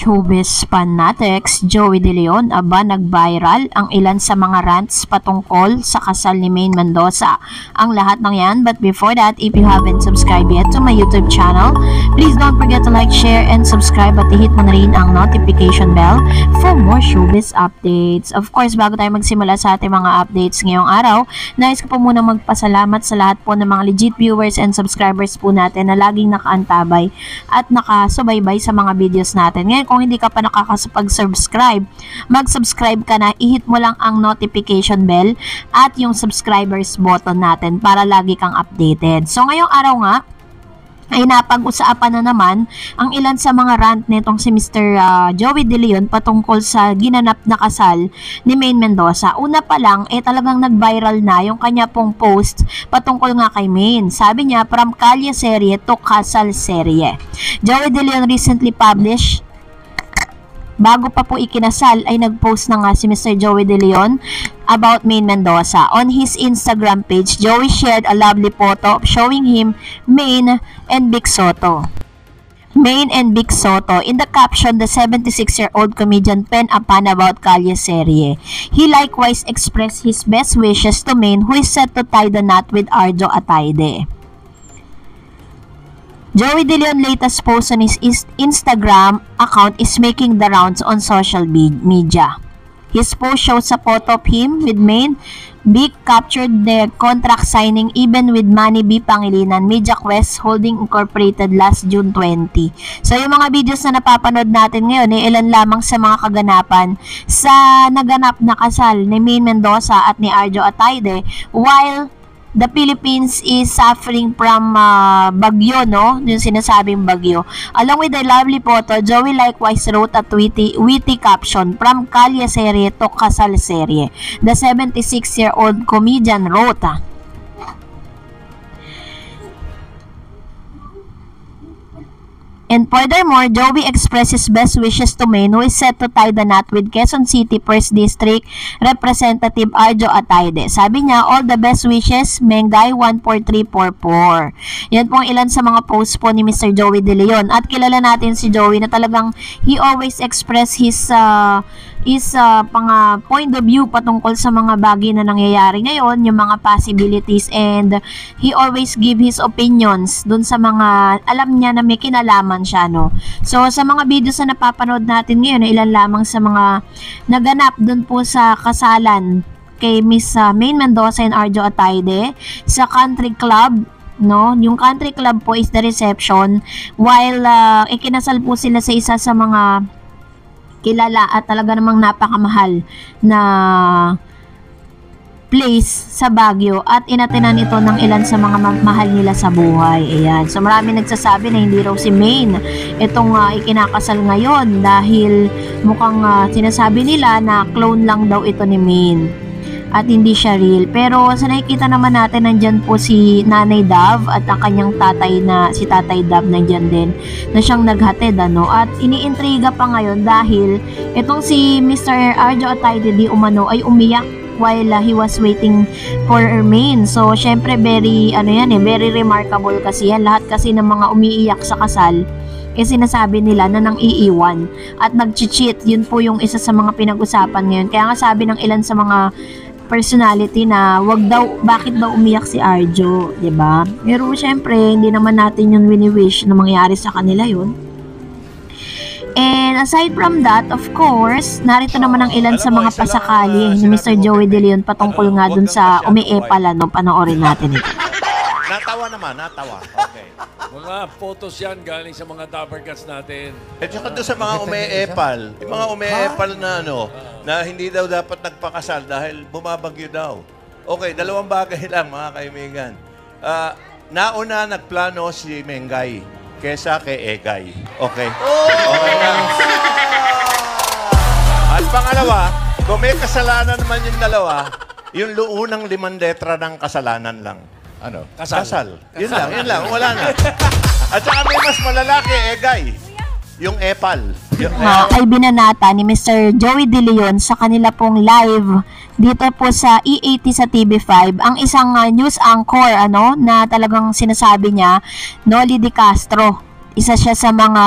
showbiz fanatics, Joey de Leon, aba nag-viral ang ilan sa mga rants patungkol sa kasal ni Maine Mendoza. Ang lahat ng yan, but before that, if you haven't subscribed yet to my YouTube channel, please don't forget to like, share, and subscribe at i-hit mo na rin ang notification bell for more showbiz updates. Of course, bago tayo magsimula sa ating mga updates ngayong araw, nais ko po muna magpasalamat sa lahat po ng mga legit viewers and subscribers po natin na laging nakaantabay at nakasubaybay sa mga videos natin. Ngayon, kung hindi ka pa nakakapag-subscribe, mag-subscribe ka na, i-hit mo lang ang notification bell at yung subscribers button natin para lagi kang updated. So, ngayong araw nga, ay napag-usapan na naman ang ilan sa mga rant nitong si Mr. Joey de Leon patungkol sa ginanap na kasal ni Maine Mendoza. Una pa lang, talagang nag-viral na yung kanya pong post patungkol nga kay Maine. Sabi niya, from kalye serye to kasal serye. Joey de Leon recently published, bago pa po ikinasal ay nag-post na nga si Mr. Joey de Leon about Maine Mendoza. On his Instagram page, Joey shared a lovely photo showing him Maine and Big Soto. Maine and Big Soto. In the caption, the 76-year-old comedian penned a pun about kalye serye. He likewise expressed his best wishes to Maine, who is set to tie the knot with Arjo Atayde. Joey de Leon's latest post on his Instagram account is making the rounds on social media. His post shows a photo of him with Maine. Big captured their contract signing even with Manny Pangilinan, Media Quest Holding Incorporated last June 20. So yung mga videos na napapanood natin ngayon ay ilan lamang sa mga kaganapan sa naganap na kasal ni Maine Mendoza at ni Arjo Atayde while the Philippines is suffering from Baguio, no? Yung sinasabing Baguio. Along with the lovely photo, Joey likewise wrote a witty caption, from kalye serye to kasal serye. The 76-year-old comedian wrote, and furthermore, Joey expresses best wishes to Maine, who is set to tie the knot with Quezon City 1st District Representative Arjo Atayde. Sabi niya, all the best wishes, Mengday 14344. Yan po ang ilan sa mga posts po ni Mr. Joey de Leon. At kilala natin si Joey na talagang he always express his point of view patungkol sa mga bagay na nangyayari ngayon, yung mga possibilities, and he always give his opinions dun sa mga alam niya na may kinalaman siya, no? So, sa mga videos na napapanood natin ngayon, ilan lamang sa mga naganap dun po sa kasalan kay Miss Maine Mendoza and Arjo Atayde sa country club, no? Yung country club po is the reception while ikinasal po sila sa isa sa mga kilala at talaga namang napakamahal na place sa Baguio at inatinan ito ng ilan sa mga mahal nila sa buhay. Ayan. So marami nagsasabi na hindi raw si Maine itong ikinakasal ngayon dahil mukhang sinasabi nila na clone lang daw ito ni Maine at hindi siya real. Pero sa nakikita naman natin, nandyan po si Nanay Dove at ang kanyang tatay na si Tatay Dove nandyan din na siyang naghatid, ano? At iniintriga pa ngayon dahil itong si Mr. Arjo Atayde di umano ay umiyak while he was waiting for Maine. So, syempre, very remarkable kasi yan. Lahat kasi ng mga umiiyak sa kasal, eh, sinasabi nila na nang iiwan at nag-cheat. Yun po yung isa sa mga pinag-usapan ngayon. Kaya nga sabi ng ilan sa mga personality na bakit daw umiyak si Arjo, diba? Pero, syempre, hindi naman natin yun wini-wish na mangyari sa kanila yun. And aside from that, of course, narito naman ang ilan sa mga pasakali ni Mr. Joey de Leon patungkol nga dun sa umiepala, no? Panoorin natin ito. Natawa naman, natawa. Okay. Mga photos yan galing sa mga dapper cats natin. At saka doon sa mga umiepal, yung mga umiepal na na hindi daw dapat nagpakasal dahil bumabagyo daw. Okay, dalawang bagay lang mga kaibigan. Nauna nagplano si Mengay kesa kay Egay. Okay? Okay na. At pangalawa, kung may kasalanan naman yung dalawa, yung luunang limang letra ng kasalanan lang. Ano? Kasal. Yun lang. Wala na. At saka may mas malalaki, Egay. Yung epal. Ay binanata ni Mr. Joey de Leon sa kanila pong live dito po sa E80 sa TV5. Ang isang news anchor, na talagang sinasabi niya, Noli De Castro. Isa siya sa mga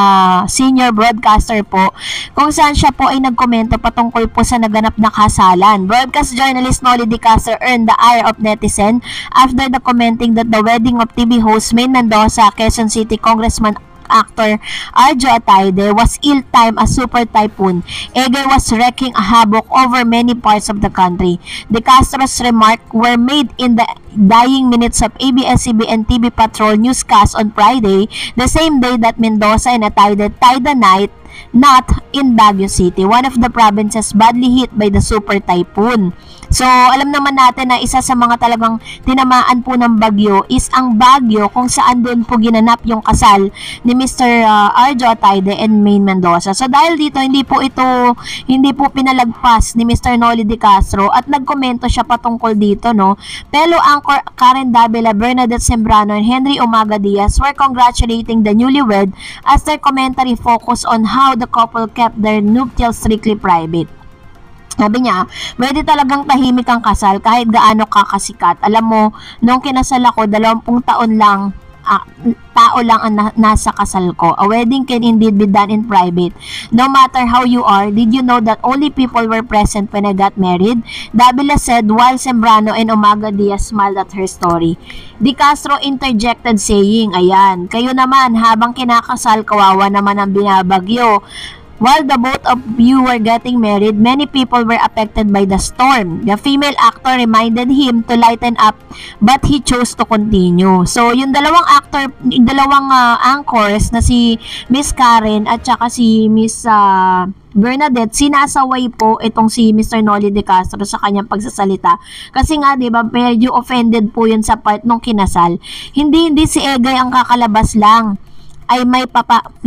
senior broadcaster po kung saan siya po ay nagkomento patungkol po sa naganap na kasalan. Broadcast journalist Noli De Castro earned the ire of netizen after the commenting that the wedding of TV host Maine Mendoza, Quezon City Congressman actor Arjo Atayde was ill-timed as super typhoon. Ege was wreaking a havoc over many parts of the country. De Castro's remarks were made in the dying minutes of ABS-CBN TV Patrol newscast on Friday, the same day that Mendoza and Atayde tied the night knot in Baguio City, one of the provinces badly hit by the super typhoon. So, alam naman natin na isa sa mga talagang tinamaan po ng bagyo is ang Baguio, kung saan doon po ginanap yung kasal ni Mr. Arjo Atayde and Maine Mendoza. So, dahil dito, hindi po pinalagpas ni Mr. Noli De Castro at nagkomento siya patungkol dito, no? Fellow anchor Karen Davila, Bernadette Sembrano, and Henry Omaga-Diaz were congratulating the newlywed as their commentary focused on how the couple kept their nuptials strictly private. Sabi niya, pwede talagang tahimik ang kasal kahit gaano kakasikat. Alam mo, nung kinasal ako, 20 taon lang, tao lang ang nasa kasal ko. A wedding can indeed be done in private. No matter how you are, did you know that only people were present when I got married? Davila said while Sembrano and Omaga-Diaz smiled at her story. De Castro interjected saying, ayan, kayo naman habang kinakasal, kawawa naman ang binabagyo. While the both of you were getting married, many people were affected by the storm. The female actor reminded him to lighten up, but he chose to continue. So, yung dalawang anchors na si Miss Karen at saka si Miss Bernadette, sinasaway po itong si Mr. Noli De Castro sa kanyang pagsasalita. Kasi nga, di ba, medyo offended po yun sa part nung kinasal. Hindi si Egay ang kakalabas lang ay may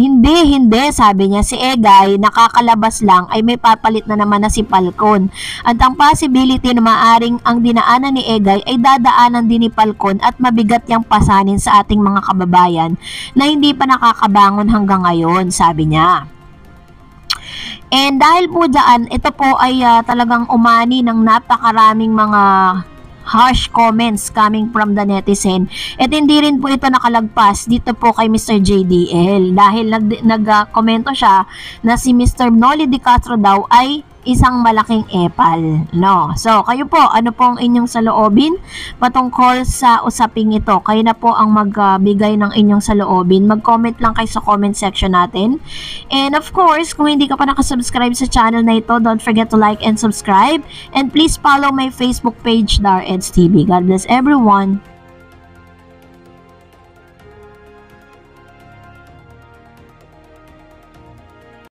hindi, sabi niya, si Egay nakakalabas lang ay may papalit na naman na si Falcon. At ang possibility na maaring ang dinaanan ni Egay ay dadaanan din ni Falcon at mabigat yang pasanin sa ating mga kababayan na hindi pa nakakabangon hanggang ngayon, sabi niya. And dahil po dyan, ito po ay talagang umani ng napakaraming mga harsh comments coming from the netizen. At hindi rin po ito nakalagpas dito po kay Mr. JDL dahil nagkomento siya na si Mr. Noli De Castro daw ay isang malaking epal, no? So, kayo po, ano pong inyong saloobin patungkol sa usaping ito? Kayo na po ang magbigay ng inyong saloobin. Mag-comment lang kayo sa comment section natin. And of course, kung hindi ka pa nakasubscribe sa channel na ito, don't forget to like and subscribe. And please follow my Facebook page, DarEdsTV. God bless everyone.